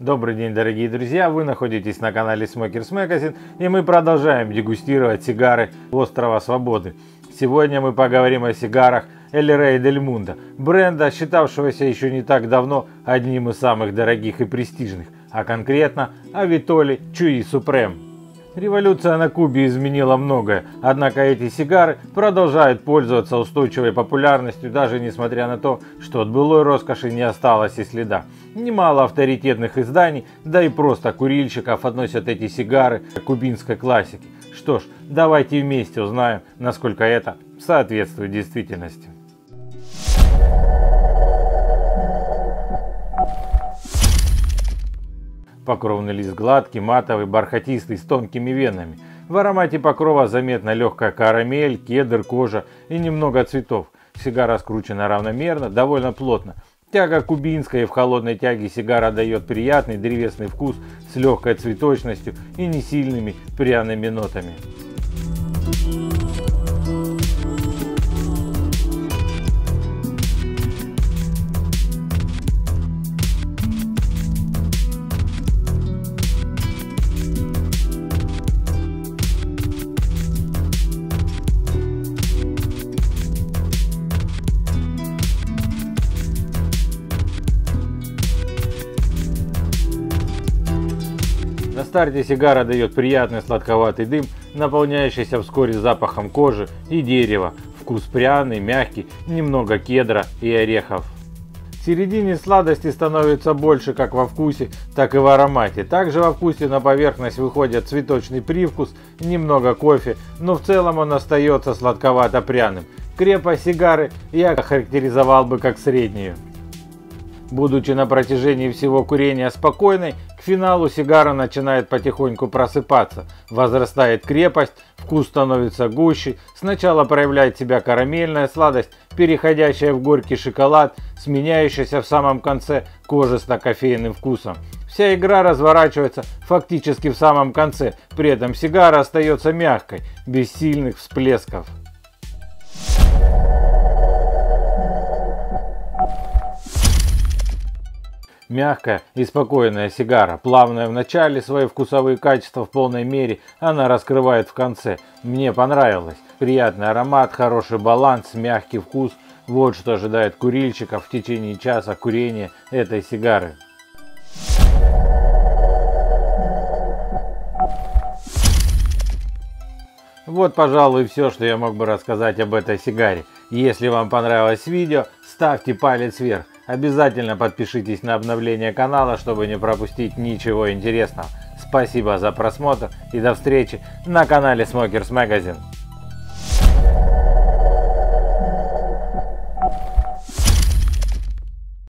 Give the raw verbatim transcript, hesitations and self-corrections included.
Добрый день, дорогие друзья! Вы находитесь на канале Smokers Magazine, и мы продолжаем дегустировать сигары острова Свободы. Сегодня мы поговорим о сигарах El Rey del Mundo, бренда, считавшегося еще не так давно одним из самых дорогих и престижных, а конкретно о Витоле Чуи Супреме. Революция на Кубе изменила многое, однако эти сигары продолжают пользоваться устойчивой популярностью, даже несмотря на то, что от былой роскоши не осталось и следа. Немало авторитетных изданий, да и просто курильщиков относят эти сигары к кубинской классике. Что ж, давайте вместе узнаем, насколько это соответствует действительности. Покровный лист гладкий, матовый, бархатистый, с тонкими венами. В аромате покрова заметна легкая карамель, кедр, кожа и немного цветов. Сигара скручена равномерно, довольно плотно. Тяга кубинская, и в холодной тяге сигара дает приятный древесный вкус с легкой цветочностью и не сильными пряными нотами. На старте сигара дает приятный сладковатый дым, наполняющийся вскоре запахом кожи и дерева. Вкус пряный, мягкий, немного кедра и орехов. В середине сладости становится больше как во вкусе, так и в аромате. Также во вкусе на поверхность выходит цветочный привкус, немного кофе, но в целом он остается сладковато-пряным. Крепость сигары я охарактеризовал бы как среднюю. Будучи на протяжении всего курения спокойной, к финалу сигара начинает потихоньку просыпаться. Возрастает крепость, вкус становится гуще, сначала проявляет себя карамельная сладость, переходящая в горький шоколад, сменяющаяся в самом конце кожисто-кофейным вкусом. Вся игра разворачивается фактически в самом конце, при этом сигара остается мягкой, без сильных всплесков. Мягкая и спокойная сигара, плавная в начале, свои вкусовые качества в полной мере она раскрывает в конце. Мне понравилось. Приятный аромат, хороший баланс, мягкий вкус. Вот что ожидает курильщиков в течение часа курения этой сигары. Вот, пожалуй, все, что я мог бы рассказать об этой сигаре. Если вам понравилось видео, ставьте палец вверх. Обязательно подпишитесь на обновление канала, чтобы не пропустить ничего интересного. Спасибо за просмотр и до встречи на канале Smokers Magazine.